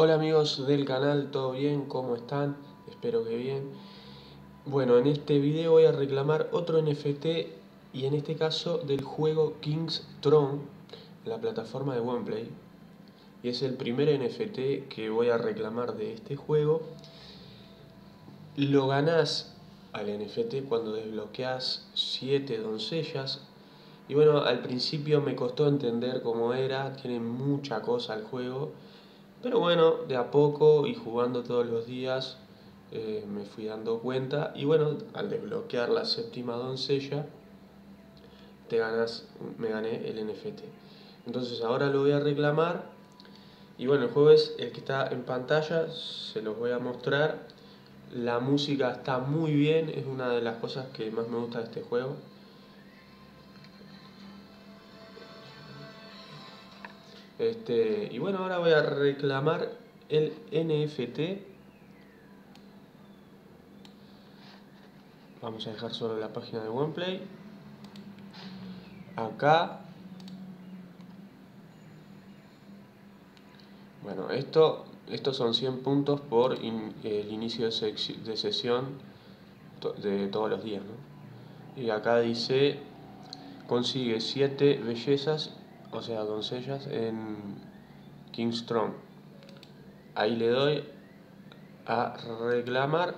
Hola amigos del canal, ¿todo bien? ¿Cómo están? Espero que bien. Bueno, en este video voy a reclamar otro NFT y en este caso del juego King's Throne, la plataforma de OnePlay. Y es el primer NFT que voy a reclamar de este juego. Lo ganás al NFT cuando desbloqueas 7 doncellas. Y bueno, al principio me costó entender cómo era, tiene mucha cosa el juego. Pero bueno, de a poco y jugando todos los días me fui dando cuenta. Y bueno, al desbloquear la séptima doncella, me gané el NFT. Entonces ahora lo voy a reclamar. Y bueno, el juego es el que está en pantalla, se los voy a mostrar. La música está muy bien, es una de las cosas que más me gusta de este juego. Y bueno, ahora voy a reclamar el NFT. Vamos a dejar solo la página de OnePlay. Acá. Bueno, estos son 100 puntos por el inicio de sesión de todos los días, ¿no? Y acá dice, consigue 7 bellezas. O sea, doncellas en King's Throne. Ahí le doy a reclamar.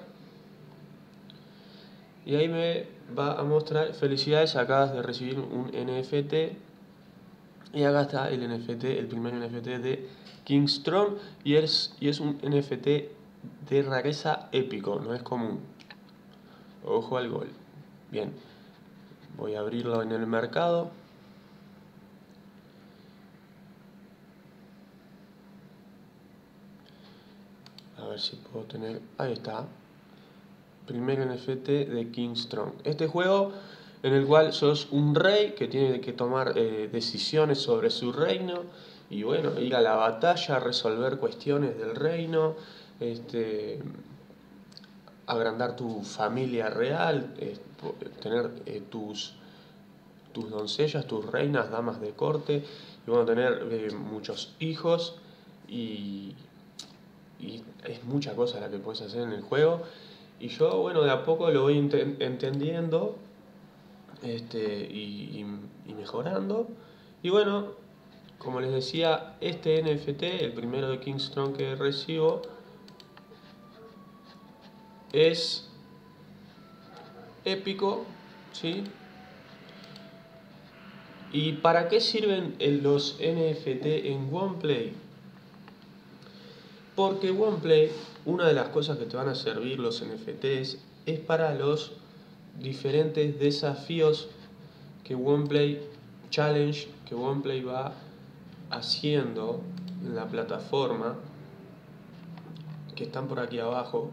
Y ahí me va a mostrar, felicidades, acabas de recibir un NFT. Y acá está el NFT, el primer NFT de King's Throne. Y es un NFT de rareza épico, no es común. Ojo al gol. Bien, voy a abrirlo en el mercado. A ver si puedo tener... Ahí está. Primer NFT de King's Throne. Este juego en el cual sos un rey que tiene que tomar decisiones sobre su reino. Y bueno, ir a la batalla, resolver cuestiones del reino. Agrandar tu familia real. Tener tus doncellas, tus reinas, damas de corte. Y bueno, tener muchos hijos. Y es mucha cosa la que puedes hacer en el juego. Y yo, bueno, de a poco lo voy entendiendo y mejorando. Y bueno, como les decía, este NFT, el primero de King's Throne que recibo, es épico, ¿sí? ¿Y para qué sirven los NFT en OnePlay? Porque OnePlay, una de las cosas que te van a servir los NFTs es para los diferentes desafíos que OnePlay Challenge, que OnePlay va haciendo en la plataforma, que están por aquí abajo.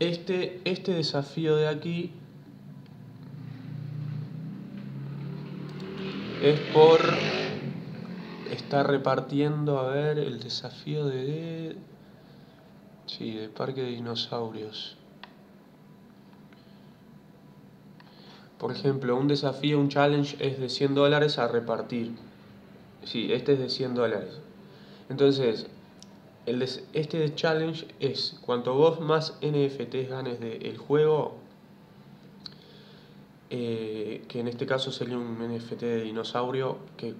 Este desafío de aquí es por... Está repartiendo, a ver, el desafío de... Sí, de Parque de Dinosaurios. Por ejemplo, un desafío, un challenge es de $100 a repartir. Sí, este es de $100. Entonces, este challenge es, cuanto vos más NFTs ganes del juego, que en este caso sería un NFT de dinosaurio, que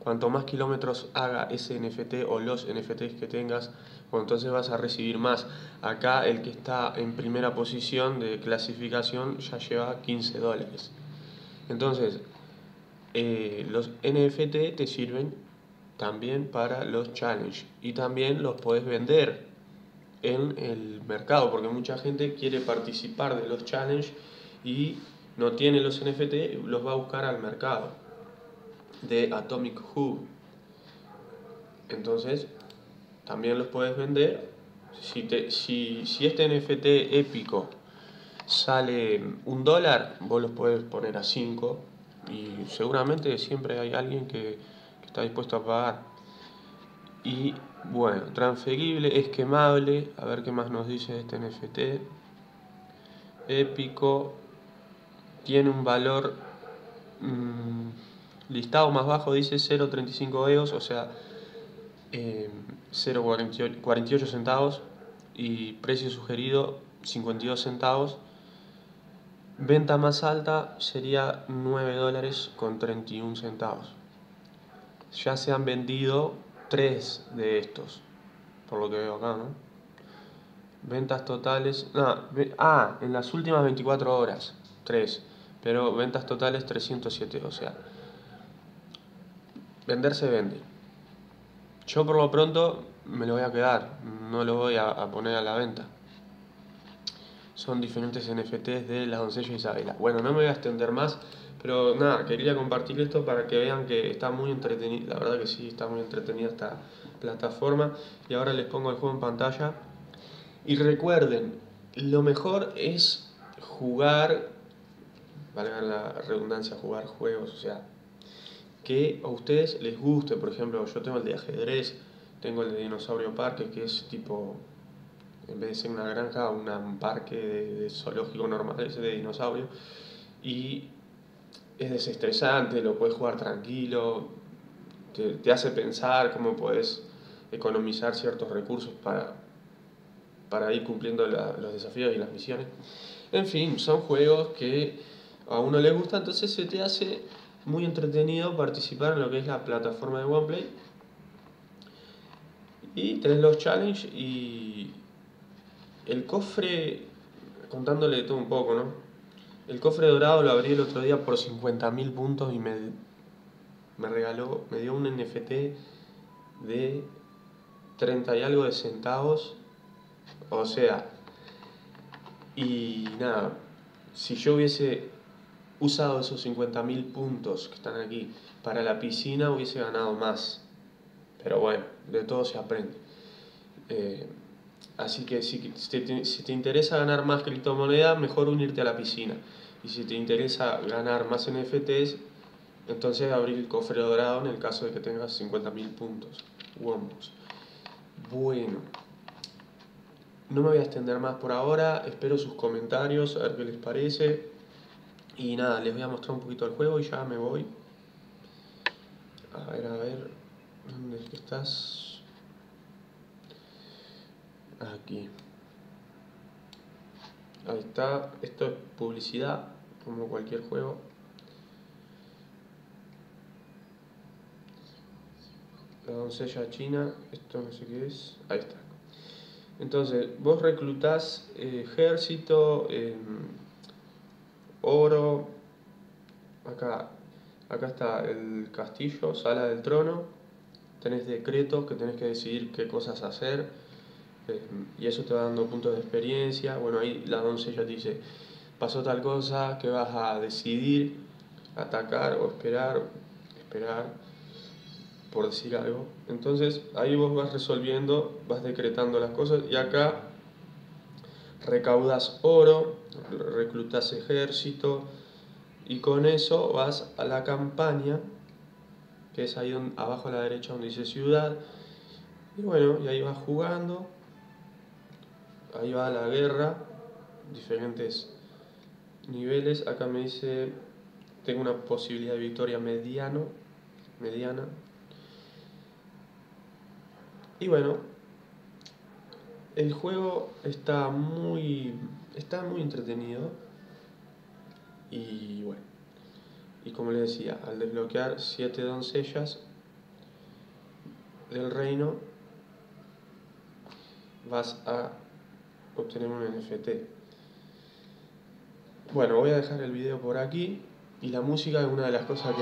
cuanto más kilómetros haga ese NFT o los NFTs que tengas, bueno, entonces vas a recibir más. Acá el que está en primera posición de clasificación ya lleva $15. Entonces, los NFT te sirven también para los challenges y también los podés vender en el mercado, porque mucha gente quiere participar de los challenges y no tiene los NFT, los va a buscar al mercado de Atomic Hub. Entonces también los puedes vender. Si este NFT épico sale $1, vos los puedes poner a 5 y seguramente siempre hay alguien que está dispuesto a pagar. Y bueno, transferible, es quemable. A ver qué más nos dice este NFT épico. Tiene un valor listado más bajo dice 0.35 EOS, o sea, 0.48 centavos, y precio sugerido 52 centavos. Venta más alta sería $9.31. Ya se han vendido 3 de estos, por lo que veo acá, ¿no? Ventas totales... en las últimas 24 horas, 3. Pero ventas totales 307, o sea... Vender se vende. Yo por lo pronto me lo voy a quedar, no lo voy a poner a la venta. Son diferentes NFTs de la doncella Isabela. Bueno, no me voy a extender más, pero nada, quería compartir esto para que vean que está muy entretenida. La verdad que sí, está muy entretenida esta plataforma. Y ahora les pongo el juego en pantalla. Y recuerden, lo mejor es jugar, valga la redundancia, jugar juegos, o sea, que a ustedes les guste. Por ejemplo, yo tengo el de ajedrez, tengo el de Dinosaurio Parque, que es tipo... En vez de ser una granja, un parque de zoológico normal, es de dinosaurio. Y es desestresante, lo puedes jugar tranquilo, te hace pensar cómo podés economizar ciertos recursos para ir cumpliendo los desafíos y las misiones. En fin, son juegos que a uno le gusta, entonces se te hace muy entretenido participar en lo que es la plataforma de OnePlay. Y tenés los challenges y... El cofre, contándole todo un poco, ¿no? El cofre dorado lo abrí el otro día por 50.000 puntos y me dio un NFT de 30 y algo de centavos. O sea, y nada, si yo hubiese usado esos 50.000 puntos que están aquí para la piscina, hubiese ganado más. Pero bueno, de todo se aprende. Así que si te interesa ganar más criptomonedas, mejor unirte a la piscina. Y si te interesa ganar más NFTs, entonces abrir el cofre dorado en el caso de que tengas 50.000 puntos. Wombos. Bueno, no me voy a extender más por ahora. Espero sus comentarios, a ver qué les parece. Y nada, les voy a mostrar un poquito el juego y ya me voy. A ver, ¿dónde es que estás? Aquí, ahí está. Esto es publicidad, como cualquier juego. La doncella china, esto no sé qué es. Ahí está. Entonces vos reclutás ejército, oro. Acá está el castillo, sala del trono. Tenés decretos que tenés que decidir qué cosas hacer. Y eso te va dando puntos de experiencia. Bueno, ahí la doncella te dice: pasó tal cosa, que vas a decidir, atacar o esperar, por decir algo. Entonces ahí vos vas resolviendo, vas decretando las cosas. Y acá recaudas oro, reclutas ejército, y con eso vas a la campaña, que es ahí abajo a la derecha donde dice ciudad. Y bueno, y ahí vas jugando. Ahí va la guerra, diferentes niveles. Acá me dice, tengo una posibilidad de victoria mediana. Y bueno, el juego está muy entretenido. Y bueno, y como les decía, al desbloquear 7 doncellas del reino, vas a obtener un NFT. Bueno, voy a dejar el video por aquí, y la música es una de las cosas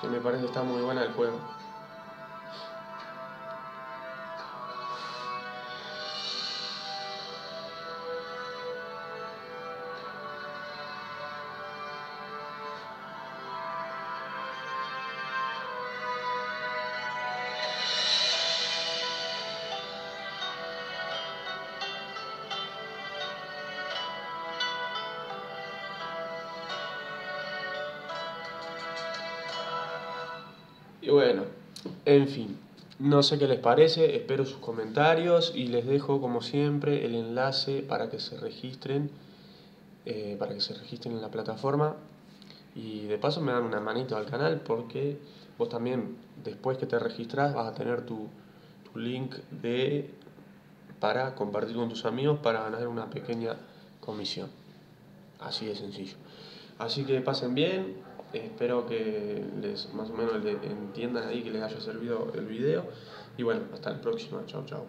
que me parece está muy buena del juego. Y bueno, en fin, no sé qué les parece, espero sus comentarios y les dejo como siempre el enlace para que se registren en la plataforma. Y de paso me dan una manito al canal, porque vos también, después que te registras, vas a tener tu link para compartir con tus amigos, para ganar una pequeña comisión. Así de sencillo. Así que pasen bien, espero que les más o menos entiendan ahí, que les haya servido el video. Y bueno, hasta la próxima, chao chao.